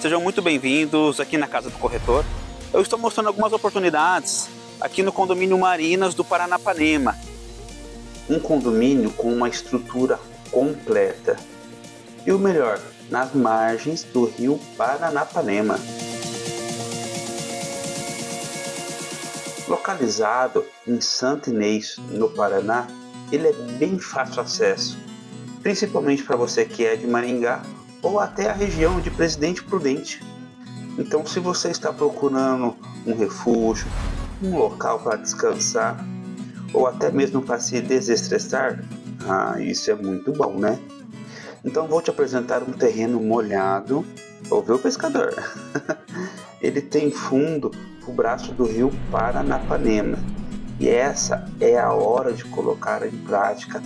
Sejam muito bem-vindos aqui na Casa do Corretor. Eu estou mostrando algumas oportunidades aqui no Condomínio Marinas do Paranapanema. Um condomínio com uma estrutura completa. E o melhor, nas margens do rio Paranapanema. Localizado em Santo Inês, no Paraná, ele é bem fácil acesso, principalmente para você que é de Maringá ou até a região de Presidente Prudente. Então, se você está procurando um refúgio, um local para descansar ou até mesmo para se desestressar, isso é muito bom, né? Então, vou te apresentar um terreno molhado, ouviu, pescador? Ele tem fundo para o braço do rio Paranapanema. E essa é a hora de colocar em prática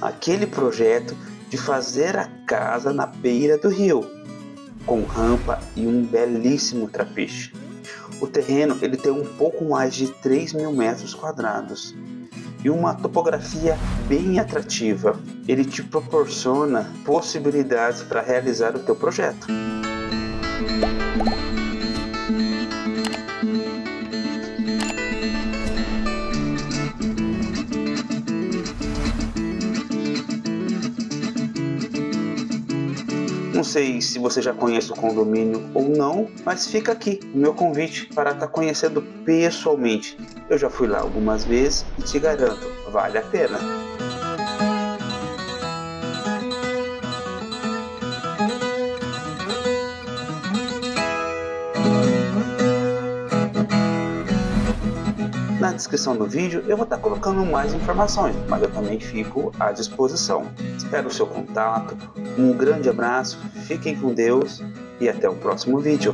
aquele projeto de fazer a casa na beira do rio, com rampa e um belíssimo trapiche. O terreno ele tem um pouco mais de 3.000 metros quadrados e uma topografia bem atrativa. Ele te proporciona possibilidades para realizar o teu projeto. Não sei se você já conhece o condomínio ou não, mas fica aqui o meu convite para estar conhecendo pessoalmente. Eu já fui lá algumas vezes e te garanto, vale a pena. Na descrição do vídeo eu vou estar colocando mais informações, mas eu também fico à disposição. Espero o seu contato, um grande abraço, fiquem com Deus e até o próximo vídeo.